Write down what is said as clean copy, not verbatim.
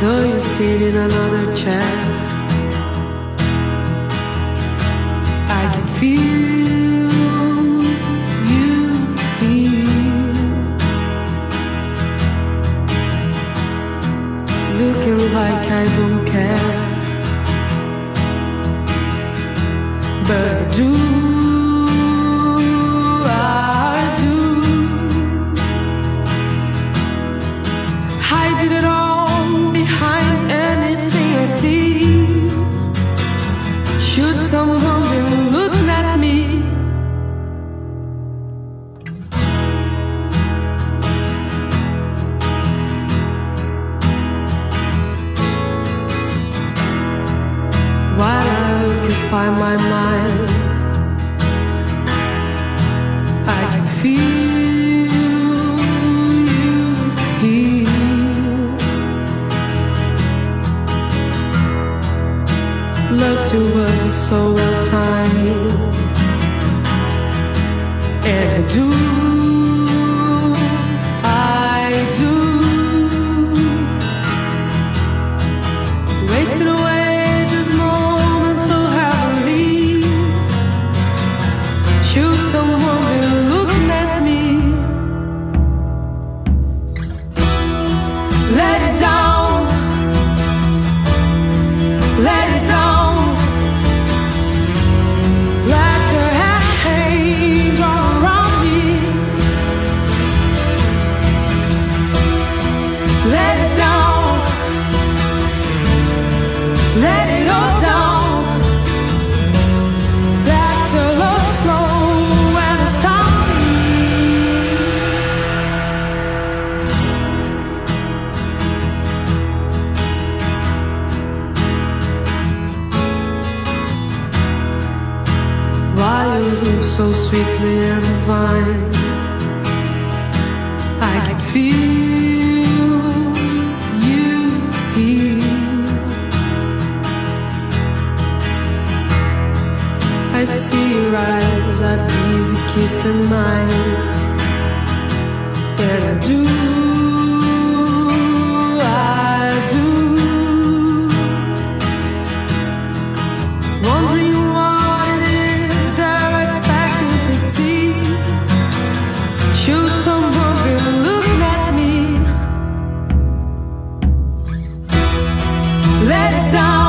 though you sit in another chair. I can feel you here, looking like I don't care, but I do. Someone been looking at me. Why I occupy my mind, I can feel you here. Love to us is so well timed, and I do wasted away this moment so happily. Should someone be looking at me? Let it down, let it down. So sweetly and divine, I can feel you here. I see your eyes are busy kissing mine, and I do. Wondering down.